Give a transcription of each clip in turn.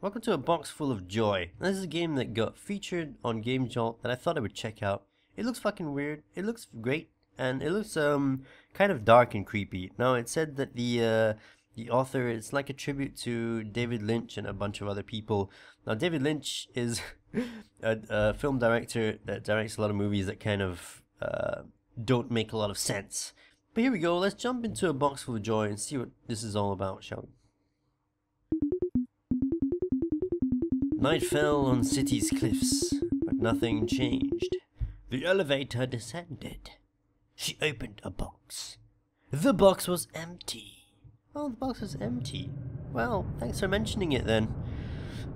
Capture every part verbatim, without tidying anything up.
Welcome to A Box Full of Joy. Now, this is a game that got featured on GameJolt that I thought I would check out. It looks fucking weird, it looks great, and it looks um kind of dark and creepy. Now, it said that the uh, the author, it's like a tribute to David Lynch and a bunch of other people. Now, David Lynch is a, a film director that directs a lot of movies that kind of uh, don't make a lot of sense. But here we go, let's jump into A Box Full of Joy and see what this is all about, shall we? Night fell on city's cliffs, but nothing changed. The elevator descended. She opened a box. The box was empty. Oh, the box was empty. Well, thanks for mentioning it then.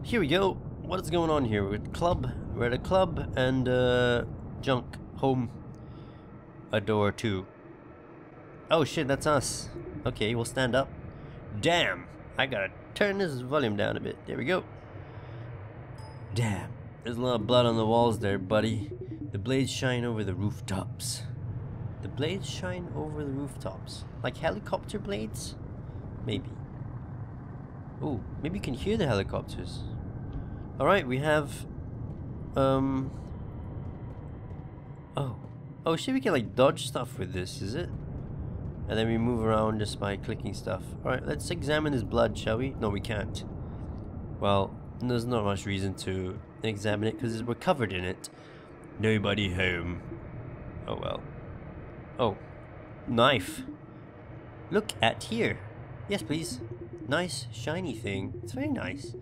Here we go. What is going on here? We're at a club. We're at a club and uh, junk home. A door too. Oh shit, that's us. Okay, we'll stand up. Damn, I gotta turn this volume down a bit. There we go. Damn, there's a lot of blood on the walls there, buddy. The blades shine over the rooftops. The blades shine over the rooftops? Like helicopter blades? Maybe. Oh, maybe you can hear the helicopters. Alright, we have... Um... Oh. Oh shit, we can like dodge stuff with this, is it? And then we move around just by clicking stuff. Alright, let's examine this blood, shall we? No, we can't. Well... There's not much reason to examine it because we're covered in it. Nobody home. Oh well. Oh. Knife. Look at here. Yes, please. Nice, shiny thing. It's very nice.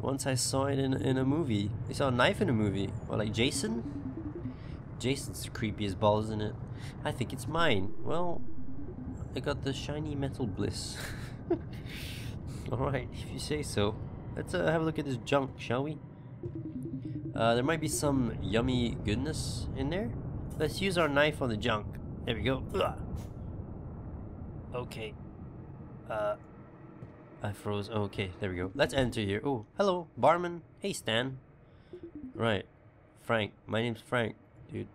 Once I saw it in, in a movie. I saw a knife in a movie. Well, like Jason? Jason's creepy as balls, isn't it? I think it's mine. Well, I got the shiny metal bliss. Alright, if you say so. Let's uh, have a look at this junk, shall we? Uh, there might be some yummy goodness in there. Let's use our knife on the junk. There we go. Ugh. Okay. Uh, I froze. Okay, there we go. Let's enter here. Oh, hello, barman. Hey, Stan. Right. Frank. My name's Frank, dude.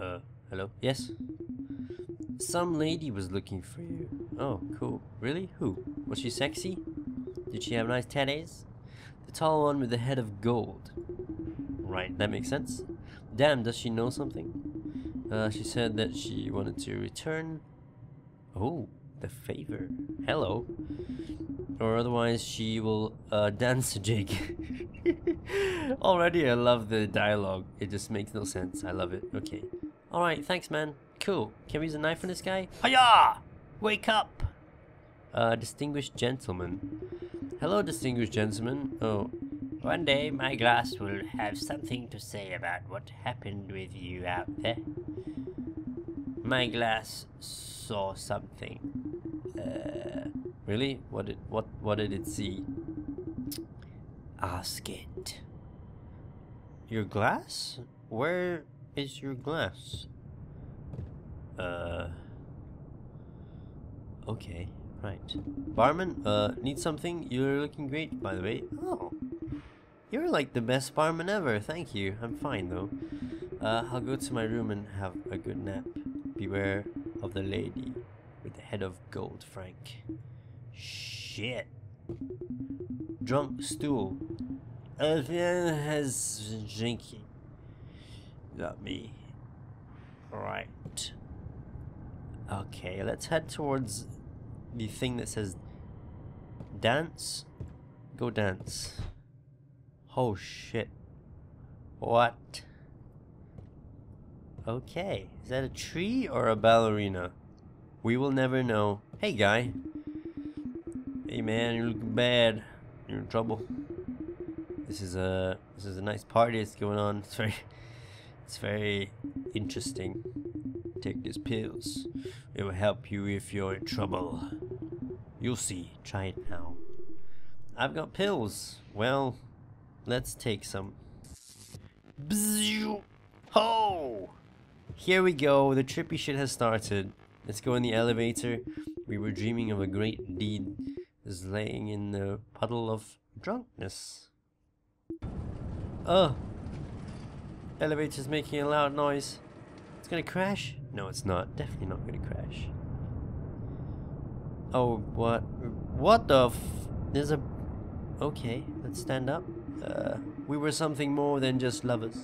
Uh, hello? Yes? Some lady was looking for you. Oh, cool. Really? Who? Was she sexy? Did she have nice titties? The tall one with the head of gold. Right, that makes sense. Damn, does she know something? Uh, she said that she wanted to return... Oh, the favor. Hello. Or otherwise she will uh, dance a jig. Already I love the dialogue. It just makes no sense. I love it. Okay. Alright, thanks man. Cool. Can we use a knife on this guy? Hiya! Wake up! Uh, distinguished gentleman. Hello, distinguished gentleman. Oh. One day my glass will have something to say about what happened with you out there. My glass saw something. Uh, really? What did, what, what did it see? Ask it. Your glass? Where is your glass? Uh... Okay, right. Barman, uh, need something? You're looking great, by the way. Oh, you're like the best barman ever. Thank you. I'm fine, though. Uh, I'll go to my room and have a good nap. Beware of the lady with the head of gold, Frank. Shit. Drunk stool. Alvin has been drinking. Not me. Right. Okay, let's head towards the thing that says dance. Go dance. Oh shit. What? Okay, is that a tree or a ballerina? We will never know. Hey guy. Hey man, you're looking bad. You're in trouble. This is a this is a nice party that's going on. It's very it's very interesting. Take these pills. It will help you if you're in trouble. You'll see. Try it now. I've got pills. Well, let's take some. Ho! Here we go. The trippy shit has started. Let's go in the elevator. We were dreaming of a great deed. Is laying in the puddle of drunkenness. Oh! Elevator's making a loud noise. It's gonna crash? No, it's not. Definitely not gonna crash. Oh, what? What the f... There's a... Okay, let's stand up. Uh, we were something more than just lovers.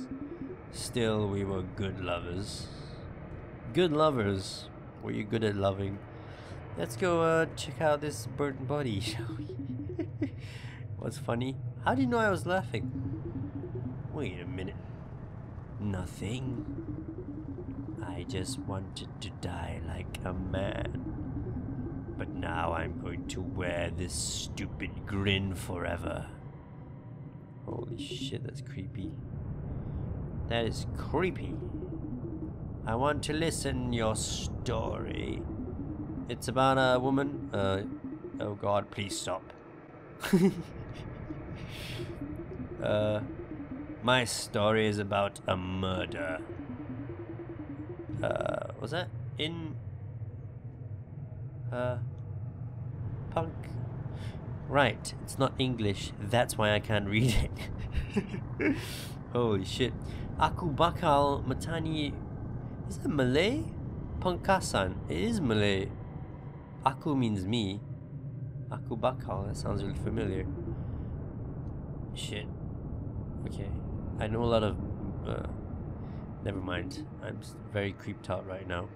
Still, we were good lovers. Good lovers. Were you good at loving? Let's go uh, check out this burnt body, shall we? What's funny? How do you know I was laughing? Wait a minute. Nothing. I just wanted to die like a man. But now I'm going to wear this stupid grin forever. Holy shit, that's creepy. That is creepy. I want to listen your story. It's about a woman. Uh, oh god, please stop. uh, my story is about a murder. Uh, was that in uh, punk? Right, it's not English. That's why I can't read it. Holy shit. Aku bakal matani. Is that Malay? Pangkasan. It is Malay. Aku means me. Aku bakal. That sounds really familiar. Shit. Okay. I know a lot of... Uh, never mind. I'm very creeped out right now.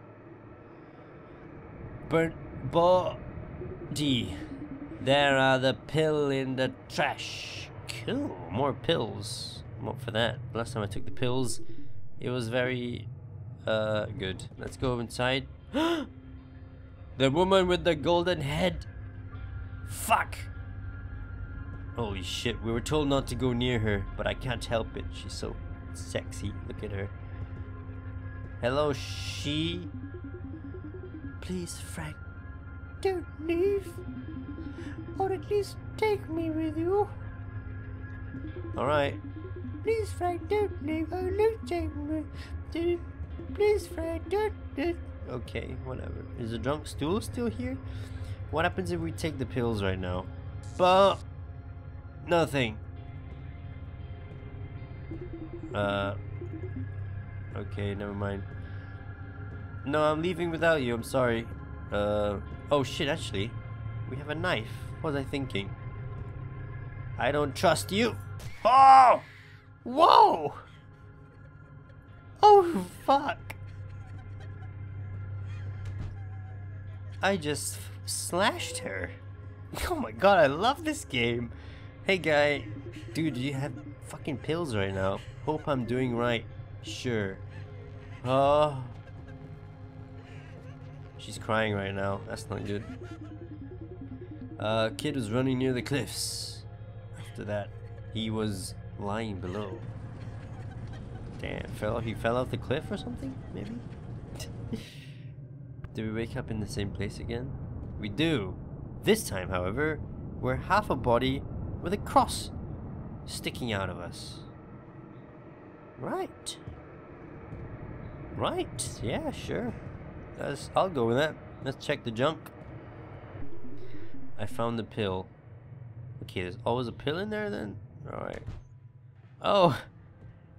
Burnt body. There are the pill in the trash. Cool. More pills. I'm up for that. Last time I took the pills, it was very... Uh, good. Let's go inside. The woman with the golden head. Fuck! Holy shit, we were told not to go near her, but I can't help it. She's so sexy. Look at her. Hello, she. Please, Frank, don't leave. Or at least take me with you. Alright. Please, Frank, don't leave. Oh, don't take me. Don't. Please, Frank, don't, don't. Okay, whatever. Is the drunk stool still here? What happens if we take the pills right now? But nothing. Uh. Okay, never mind. No, I'm leaving without you. I'm sorry. Uh. Oh shit! Actually, we have a knife. What was I thinking? I don't trust you. Oh! Whoa! Oh fuck! I just slashed her. Oh my god, I love this game. Hey guy, dude, you have fucking pills right now. Hope I'm doing right. Sure. Oh. She's crying right now. That's not good. Uh, kid was running near the cliffs. After that, he was lying below. Damn, fell, he fell off the cliff or something? Maybe? Do we wake up in the same place again? We do! This time, however, we're half a body with a cross sticking out of us. Right. Right, yeah, sure. That's, I'll go with that. Let's check the junk. I found the pill. Okay, there's always a pill in there then? Alright. Oh!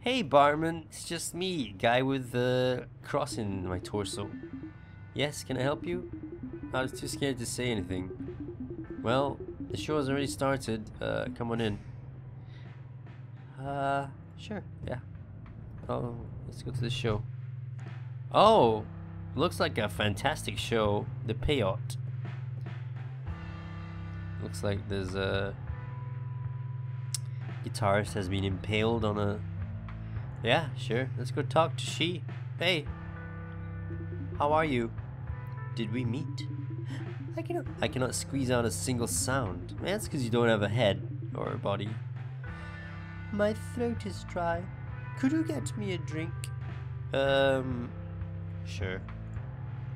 Hey barman, it's just me, guy with the cross in my torso. Yes, can I help you? I was too scared to say anything. Well, the show has already started. Uh, come on in. Uh, sure, yeah. Oh, let's go to the show. Oh, looks like a fantastic show. The Peyote. Looks like there's a guitarist has been impaled on a. Yeah, sure. Let's go talk to she. Hey, how are you? Did we meet? I cannot. I cannot squeeze out a single sound. Man, that's because you don't have a head or a body. My throat is dry. Could you get me a drink? Um, sure.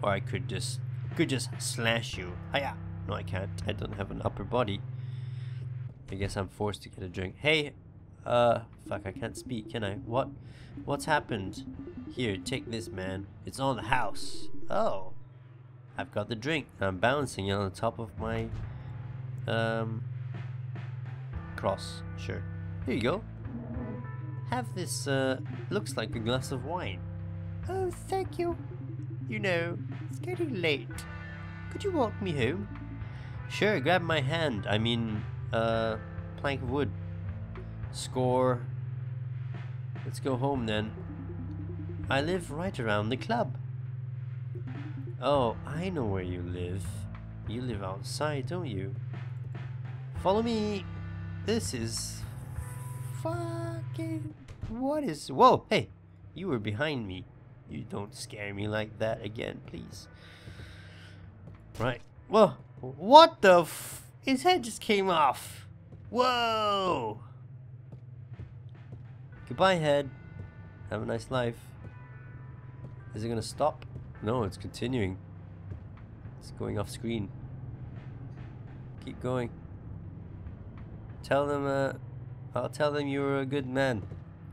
Or I could just could just slash you. Hiya. No, I can't. I don't have an upper body. I guess I'm forced to get a drink. Hey. Uh, fuck, I can't speak, can I? What? What's happened? Here, take this, man. It's on the house. Oh. I've got the drink. I'm balancing it on the top of my, um, cross. Sure. Here you go. Have this, uh, looks like a glass of wine. Oh, thank you. You know, it's getting late. Could you walk me home? Sure, grab my hand. I mean, uh, plank of wood. Score. Let's go home then. I live right around the club. Oh, I know where you live. You live outside, don't you? Follow me. This is fucking... What is... Whoa, hey. You were behind me. You don't scare me like that again, please. Right. Whoa. What the f... His head just came off. Whoa. Goodbye, head. Have a nice life. Is it gonna stop? No, it's continuing. It's going off screen. Keep going. Tell them, uh... I'll tell them you were a good man.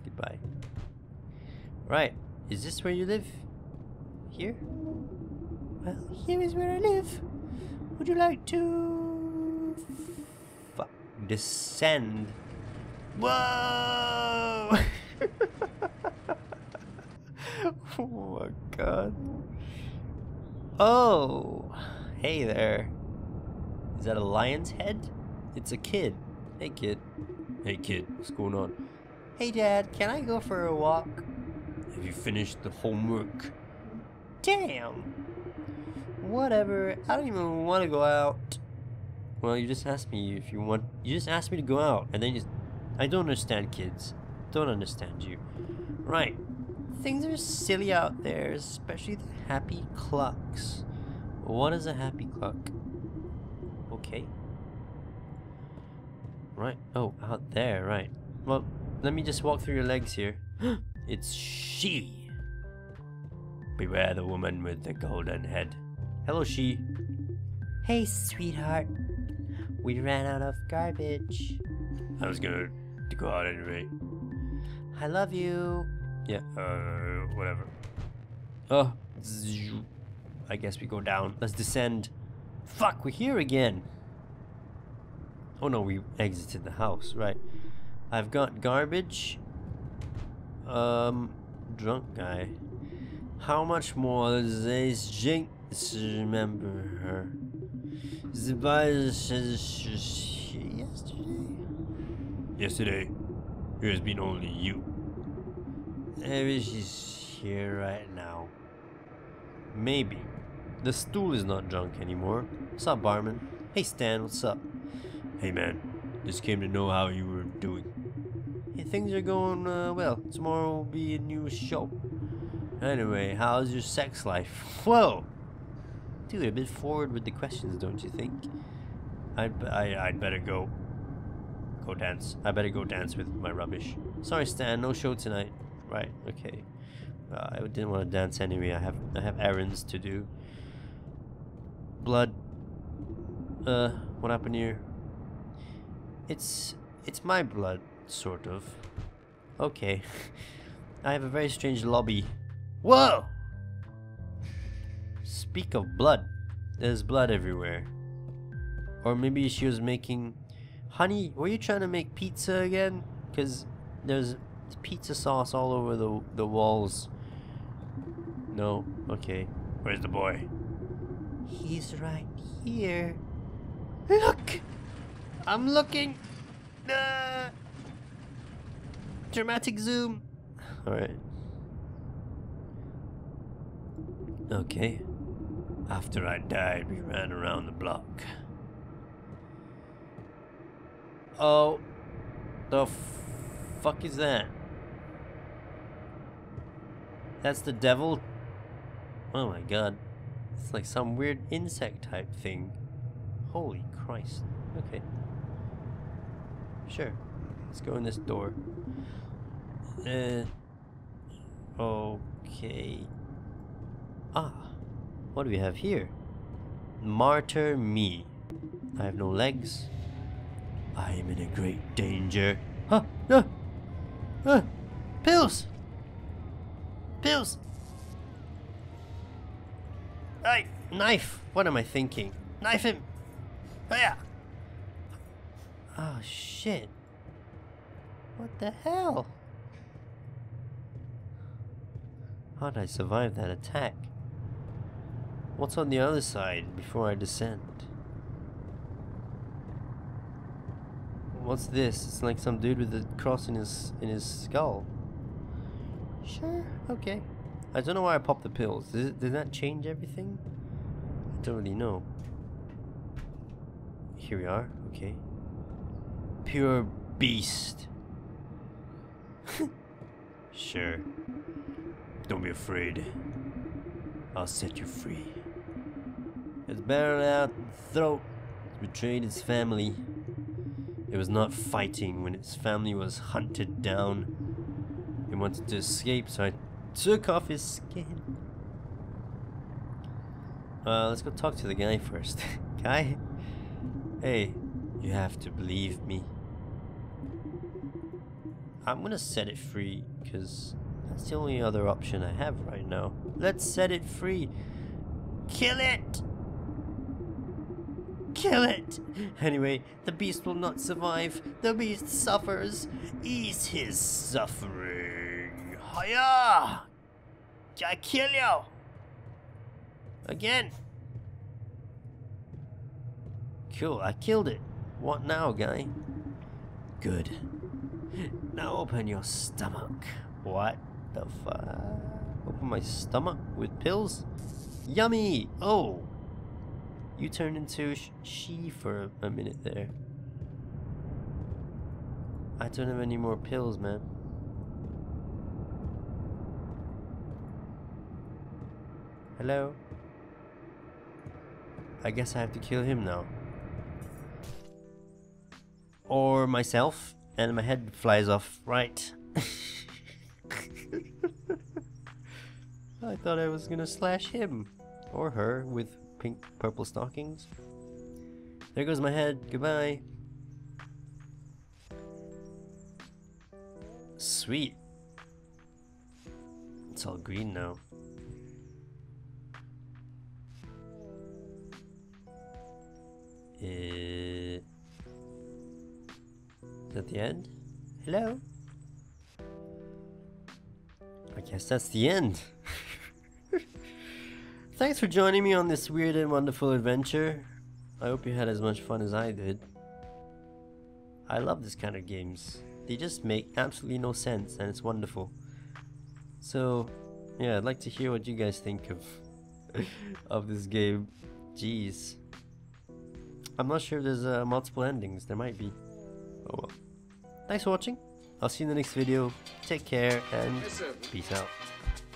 Goodbye. Right. Is this where you live? Here? Well, here is where I live. Would you like to... Fuck. Descend. Whoa! Oh my god. Oh! Hey there. Is that a lion's head? It's a kid. Hey kid. Hey kid, what's going on? Hey dad, can I go for a walk? Have you finished the homework? Damn! Whatever, I don't even want to go out. Well, you just asked me if you want... You just asked me to go out, and then you... I don't understand kids. Don't understand you. Right. Things are silly out there, especially the happy clocks. What is a happy clock? Okay. Right. Oh, out there, right. Well, let me just walk through your legs here. It's she. Beware the woman with the golden head. Hello, she. Hey, sweetheart. We ran out of garbage. I was gonna go out anyway. I love you. Yeah, uh, whatever. Oh, I guess we go down. Let's descend. Fuck, we're here again. Oh no, we exited the house, right. I've got garbage. Um, drunk guy. How much more does this jinx remember her? Yesterday? Yesterday. It has been only you. Maybe she's here right now. Maybe. The stool is not drunk anymore. What's up, barman? Hey, Stan, what's up? Hey man, just came to know how you were doing. Hey, things are going uh, well. Tomorrow will be a new show. Anyway, how's your sex life? Whoa! Dude, a bit forward with the questions, don't you think? I'd, I, I'd better go. Go dance. I better go dance with my rubbish. Sorry Stan, no show tonight. Right, okay. Uh, I didn't want to dance anyway. I have, I have errands to do. Blood. Uh, what happened here? It's it's my blood, sort of. Okay. I have a very strange lobby. Whoa! Speak of blood. There's blood everywhere. Or maybe she was making... Honey, were you trying to make pizza again? Because there's pizza sauce all over the, the walls. No? Okay. Where's the boy? He's right here. Look! I'm looking. Uh, dramatic zoom. All right. Okay. After I died, we ran around the block. Oh, the fuck is that? That's the devil. Oh my god, it's like some weird insect type thing. Holy Christ. Okay. Sure. Let's go in this door. Uh, okay. Ah. What do we have here? Martyr me. I have no legs. I am in a great danger. Huh? No. Huh? Pills! Pills! I... Knife! What am I thinking? Knife him! Yeah. Oh shit. What the hell? How'd I survive that attack? What's on the other side before I descend? What's this? It's like some dude with a cross in his in his skull. Sure, okay. I don't know why I popped the pills. Does, it, does that change everything? I don't really know. Here we are, okay. Pure beast. Sure. Don't be afraid. I'll set you free. It's barreled out the throat. It betrayed its family. It was not fighting when its family was hunted down. It wanted to escape, so I took off his skin. Uh, let's go talk to the guy first. Guy? Hey, you have to believe me. I'm gonna set it free, because that's the only other option I have right now. Let's set it free. Kill it! Kill it! Anyway, the beast will not survive. The beast suffers. Ease his suffering. Hiya! I kill you! Again! Cool, I killed it. What now, guy? Good. Now open your stomach. What the fuck? Open my stomach with pills? Yummy! Oh! You turned into sh she for a minute there. I don't have any more pills, man. Hello? I guess I have to kill him now. Or myself, and my head flies off, right? I thought I was gonna slash him or her with pink purple stockings. There goes my head, goodbye. Sweet. It's all green now. It... Is that the end? Hello? I guess that's the end. Thanks for joining me on this weird and wonderful adventure. I hope you had as much fun as I did. I love this kind of games. They just make absolutely no sense, and it's wonderful. So, yeah, I'd like to hear what you guys think of of this game. Jeez. I'm not sure if there's uh, multiple endings. There might be. Oh well. Thanks for watching. I'll see you in the next video. Take care, and peace out.